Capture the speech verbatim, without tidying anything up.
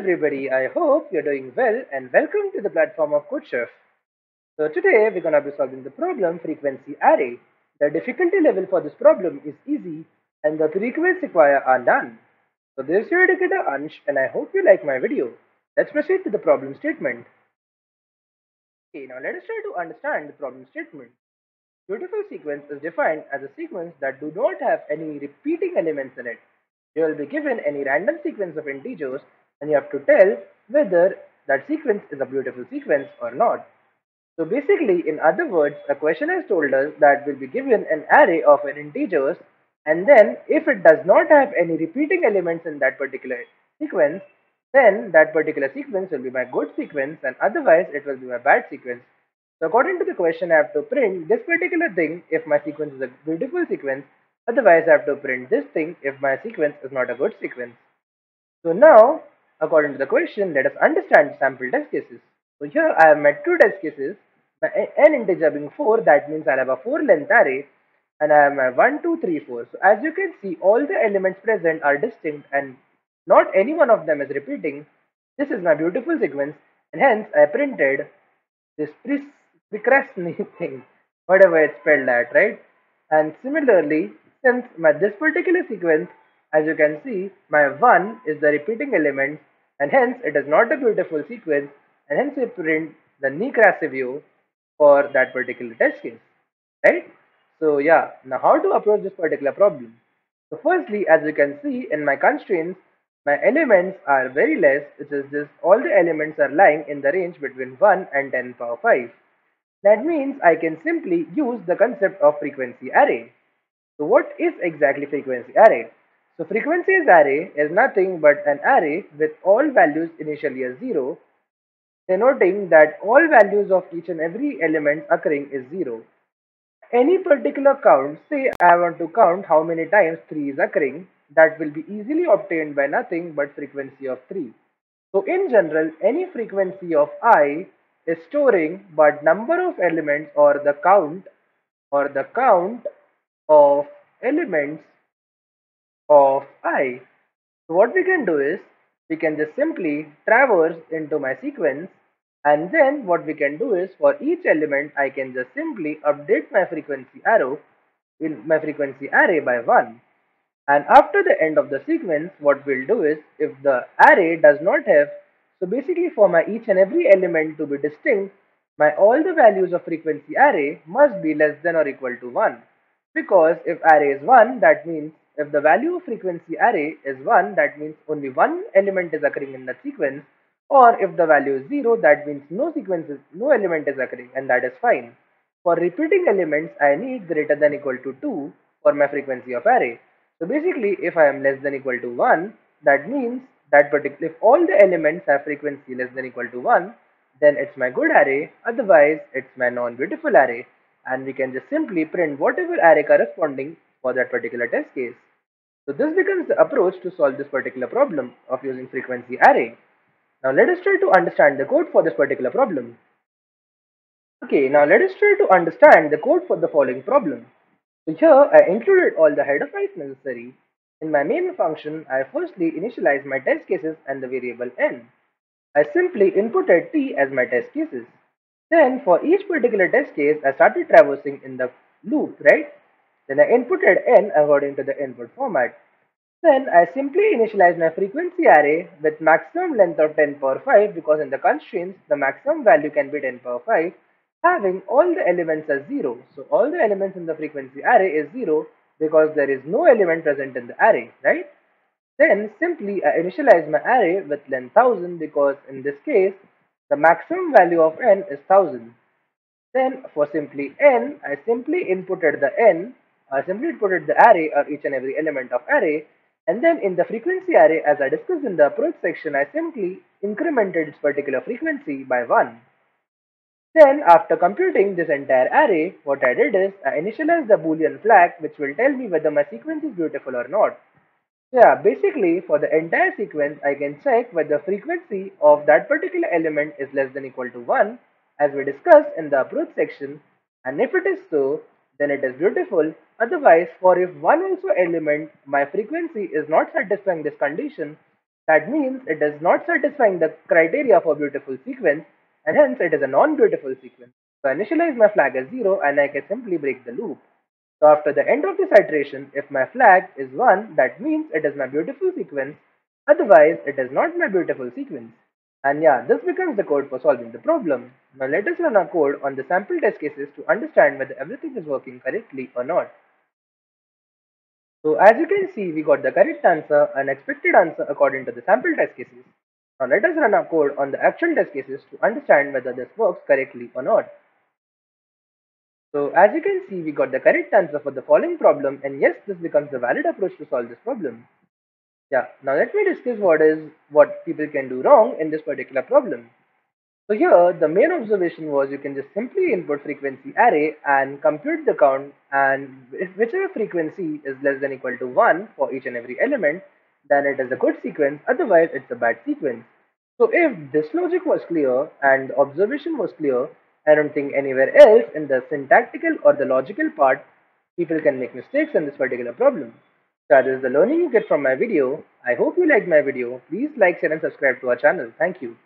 everybody, I hope you're doing well and welcome to the platform of CodeChef. So today we're going to be solving the problem frequency array. The difficulty level for this problem is easy and the prerequisites required are none. So this is your educator Ansh and I hope you like my video. Let's proceed to the problem statement. Okay, now let us try to understand the problem statement. Beautiful sequence is defined as a sequence that do not have any repeating elements in it. You will be given any random sequence of integers and you have to tell whether that sequence is a beautiful sequence or not. So basically, in other words, a question has told us that we'll be given an array of an integers, and then if it does not have any repeating elements in that particular sequence, then that particular sequence will be my good sequence and otherwise it will be my bad sequence. So according to the question, I have to print this particular thing if my sequence is a beautiful sequence. Otherwise, I have to print this thing if my sequence is not a good sequence. So now, according to the question, let us understand sample test cases. So here I have my two test cases, my n integer being four, that means I have a four length array, and I have my one, two, three, four. So as you can see, all the elements present are distinct and not any one of them is repeating. This is my beautiful sequence and hence I printed this precrastinating thing, whatever it's spelled at, right? And similarly, since my this particular sequence, as you can see, my one is the repeating element and hence it is not a beautiful sequence and hence we print the precrastinating for that particular test case, right? So yeah, now how to approach this particular problem? So firstly, as you can see in my constraints, my elements are very less, which is just all the elements are lying in the range between one and ten power five. That means I can simply use the concept of frequency array. So what is exactly frequency array? So frequency array is nothing but an array with all values initially as zero, denoting that all values of each and every element occurring is zero. Any particular count, say I want to count how many times three is occurring, that will be easily obtained by nothing but frequency of three. So in general, any frequency of I is storing but number of elements or the count or the count of elements of I. So what we can do is we can just simply traverse into my sequence and then what we can do is for each element I can just simply update my frequency arrow in my frequency array by one, and after the end of the sequence what we'll do is if the array does not have, so basically for my each and every element to be distinct, my all the values of frequency array must be less than or equal to one. Because if array is one, that means if the value of frequency array is one, that means only one element is occurring in that sequence, or if the value is zero, that means no sequence is, no element is occurring, and that is fine. For repeating elements, I need greater than or equal to two for my frequency of array. So basically, if I am less than or equal to one, that means that particular, if all the elements have frequency less than or equal to one, then it's my good array, otherwise it's my non-beautiful array. And we can just simply print whatever array corresponding for that particular test case. So this becomes the approach to solve this particular problem of using frequency array. Now let us try to understand the code for this particular problem. Okay, now let us try to understand the code for the following problem. So here I included all the header files necessary. In my main function, I firstly initialize my test cases and the variable n. I simply inputted t as my test cases. Then for each particular test case, I started traversing in the loop, right? Then I inputted n according to the input format. Then I simply initialized my frequency array with maximum length of ten power five because in the constraints, the maximum value can be ten power five, having all the elements as zero. So all the elements in the frequency array is zero because there is no element present in the array, right? Then simply I initialize my array with length one thousand because in this case, the maximum value of n is one thousand. Then for simply n, I simply inputted the n, I simply inputted the array or each and every element of array, and then in the frequency array, as I discussed in the approach section, I simply incremented its particular frequency by one. Then after computing this entire array, what I did is I initialized the Boolean flag which will tell me whether my sequence is beautiful or not. Yeah, basically for the entire sequence, I can check whether the frequency of that particular element is less than or equal to one, as we discussed in the approach section, and if it is so, then it is beautiful. Otherwise, for if one also element, my frequency is not satisfying this condition, That means it is not satisfying the criteria for beautiful sequence, and hence it is a non-beautiful sequence. So I initialize my flag as zero and I can simply break the loop. So after the end of this iteration, if my flag is one, that means it is my beautiful sequence, otherwise it is not my beautiful sequence. And yeah, this becomes the code for solving the problem. Now let us run our code on the sample test cases to understand whether everything is working correctly or not. So as you can see, we got the correct answer and expected answer according to the sample test cases. Now let us run our code on the actual test cases to understand whether this works correctly or not. So as you can see, we got the correct answer for the following problem, and yes, this becomes a valid approach to solve this problem. Yeah, now let me discuss what is what people can do wrong in this particular problem. So here the main observation was you can just simply input frequency array and compute the count, and if whichever frequency is less than or equal to one for each and every element, then it is a good sequence, otherwise it's a bad sequence. So if this logic was clear and the observation was clear, I don't think anywhere else in the syntactical or the logical part people can make mistakes in this particular problem. So that is the learning you get from my video. I hope you liked my video. Please like, share and subscribe to our channel. Thank you.